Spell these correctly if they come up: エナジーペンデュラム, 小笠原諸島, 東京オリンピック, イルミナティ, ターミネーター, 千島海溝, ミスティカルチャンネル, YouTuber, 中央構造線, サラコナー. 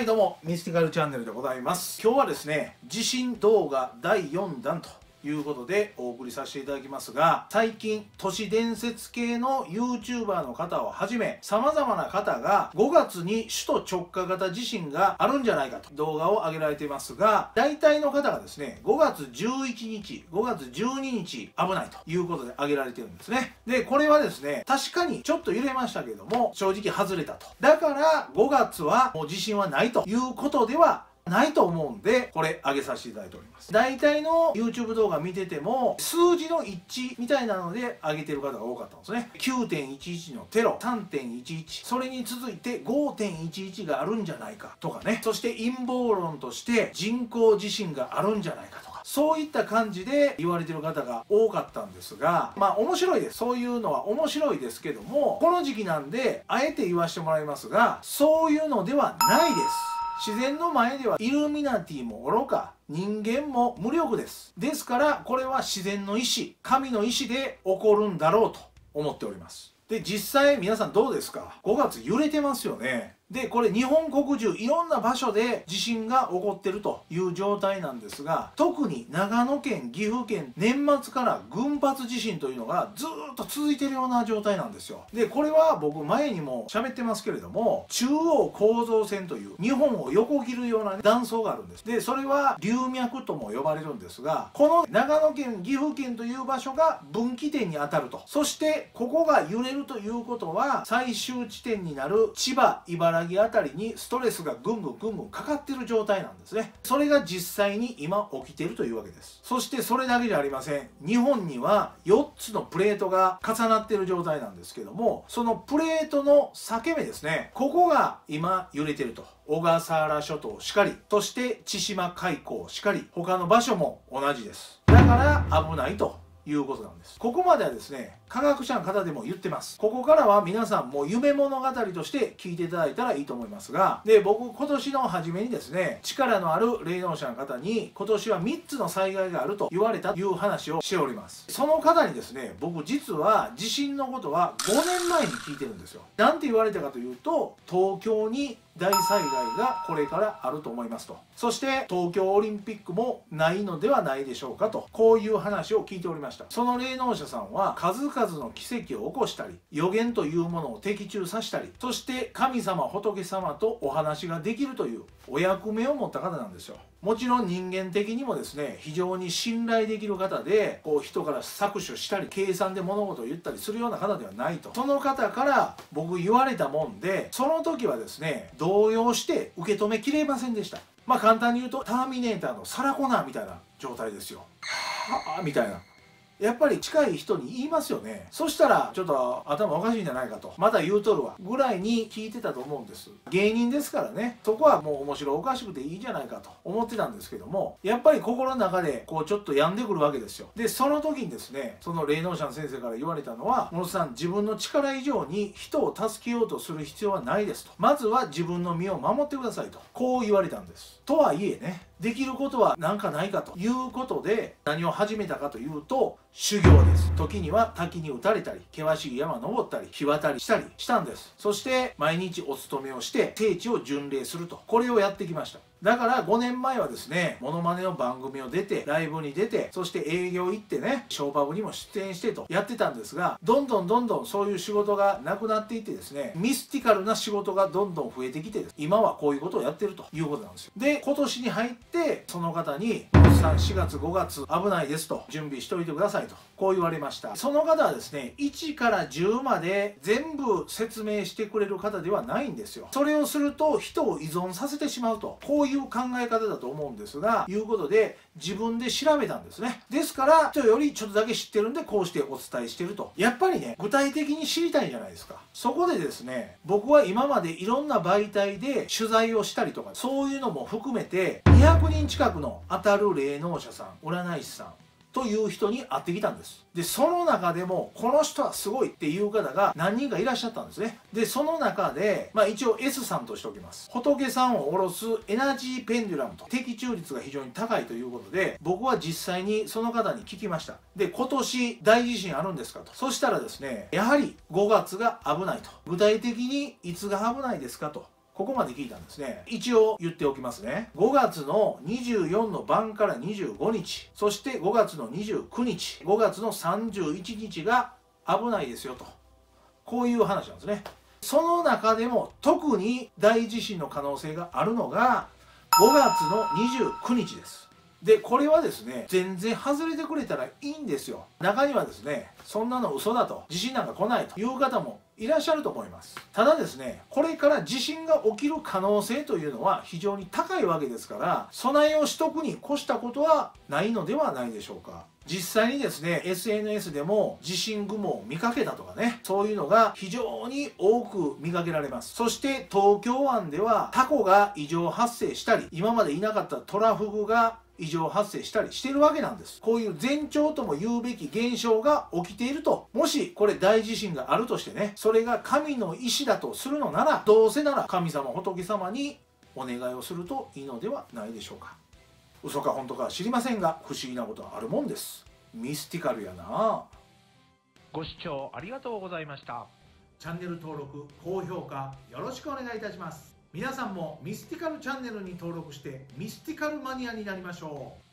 はい、どうもミスティカルチャンネルでございます。今日はですね、地震動画第4弾ということでお送りさせていただきますが、最近都市伝説系の YouTuber の方をはじめ様々な方が5月に首都直下型地震があるんじゃないかと動画を上げられていますが、大体の方がですね、5月11日、5月12日危ないということで上げられてるんですね。で、これはですね、確かにちょっと揺れましたけども、正直外れたと。だから5月はもう地震はないということではないと思うんで、これ上げさせていただいております。大体の YouTube 動画見てても数字の一致みたいなので上げてる方が多かったんですね。 9.11 のテロ、 3.11、 それに続いて 5.11 があるんじゃないかとかね、そして陰謀論として人工地震があるんじゃないかとか、そういった感じで言われてる方が多かったんですが、まあ面白いです。そういうのは面白いですけども、この時期なんであえて言わせてもらいますが、そういうのではないです。自然の前ではイルミナティも愚か、人間も無力です。ですからこれは自然の意志、神の意志で起こるんだろうと思っております。で、実際皆さんどうですか？5月揺れてますよね。で、これ日本国中いろんな場所で地震が起こってるという状態なんですが、特に長野県、岐阜県、年末から群発地震というのがずーっと続いてるような状態なんですよ。で、これは僕前にも喋ってますけれども、中央構造線という日本を横切るような断層があるんです。で、それは流脈とも呼ばれるんですが、この長野県、岐阜県という場所が分岐点に当たると。そしてここが揺れるということは、最終地点になる千葉、茨城あたりにストレスがぐんぐんぐんぐんかかってる状態なんですね。それが実際に今起きているというわけです。そしてそれだけじゃありません。日本には4つのプレートが重なっている状態なんですけども、そのプレートの裂け目ですね、ここが今揺れてると。小笠原諸島しかり、そして千島海溝しかり、他の場所も同じです。だから危ないということなんです。ここまではですね、科学者の方でも言ってます。ここからは皆さんも夢物語として聞いていただいたらいいと思いますが、で、僕今年の初めにですね、力のある霊能者の方に今年は3つの災害があると言われたという話をしております。その方にですね、僕実は地震のことは5年前に聞いてるんですよ。なんて言われたかというと、東京に大災害がこれからあると思いますと。そして東京オリンピックもないのではないでしょうかと、こういう話を聞いておりました。その霊能者さんは数々の奇跡を起こしたり、予言というものを的中させたり、そして神様仏様とお話ができるというお役目を持った方なんですよ。もちろん人間的にもですね、非常に信頼できる方で、こう人から搾取したり計算で物事を言ったりするような方ではないと。その方から僕言われたもんで、その時はですね、動揺して受け止めきれませんでした。まあ簡単に言うと、ターミネーターのサラコナーみたいな状態ですよ。はあみたいな、やっぱり近い人に言いますよね。そしたらちょっと頭おかしいんじゃないかと、また言うとるわぐらいに聞いてたと思うんです。芸人ですからね、そこはもう面白おかしくていいじゃないかと思ってたんですけども、やっぱり心の中でこうちょっと病んでくるわけですよ。で、その時にですね、その霊能者の先生から言われたのは、ものさん、自分の力以上に人を助けようとする必要はないですと、まずは自分の身を守ってくださいと、こう言われたんです。とはいえね、できることは何かないかということで、何を始めたかというと、修行です。時には滝に打たれたり、険しい山登ったり、日渡りしたりしたんです。そして毎日お勤めをして聖地を巡礼すると、これをやってきました。だから5年前はですね、モノマネの番組を出て、ライブに出て、そして営業行ってね、ショーパブにも出演してとやってたんですが、どんどんそういう仕事がなくなっていってですね、ミスティカルな仕事がどんどん増えてきて、今はこういうことをやってるということなんですよ。で、今年に入ってその方に「4月5月危ないです」と「準備しておいてください」とこう言われました。その方はですね、1から10まで全部説明してくれる方ではないんですよ。それをすると人を依存させてしまうと、こういう考え方だと思うんですが、いうことで自分で調べたんですね。ですから人よりちょっとだけ知ってるんで、こうしてお伝えしてると。やっぱりね、具体的に知りたいじゃないですか。そこでですね、僕は今までいろんな媒体で取材をしたりとか、そういうのも含めて200人近くの当たる霊能者さん、占い師さんという人に会ってきたんです。で、その中でもこの人はすごいっていう方が何人かいらっしゃったんですね。で、その中でまあ一応 S さんとしておきます。仏さんを下ろすエナジーペンデュラムと的中率が非常に高いということで、僕は実際にその方に聞きました。で、今年大地震あるんですかと。そしたらですね、やはり5月が危ないと。具体的にいつが危ないですかと、ここまで聞いたんですね。一応言っておきますね。5月の24の晩から25日、そして5月の29日、5月の31日が危ないですよと。こういう話なんですね。その中でも特に大地震の可能性があるのが5月の29日です。で、これはですね、全然外れてくれたらいいんですよ。中にはですね、そんなの嘘だと、地震なんか来ないという方もいらっしゃると思います。ただですね、これから地震が起きる可能性というのは非常に高いわけですから、備えをしとくに越したことはないのではないでしょうか。実際にですね、SNS でも地震雲を見かけたとかね、そういうのが非常に多く見かけられます。そして東京湾ではタコが異常発生したり、今までいなかったトラフグが異常発生したりしてるわけなんです。こういう前兆とも言うべき現象が起きていると。もしこれ大地震があるとしてね、それが神の意志だとするのなら、どうせなら神様仏様にお願いをするといいのではないでしょうか。嘘か本当かは知りませんが、不思議なことはあるもんです。ミスティカルやな。ご視聴ありがとうございました。チャンネル登録高評価よろしくお願いいたします。皆さんもミスティカルチャンネルに登録してミスティカルマニアになりましょう。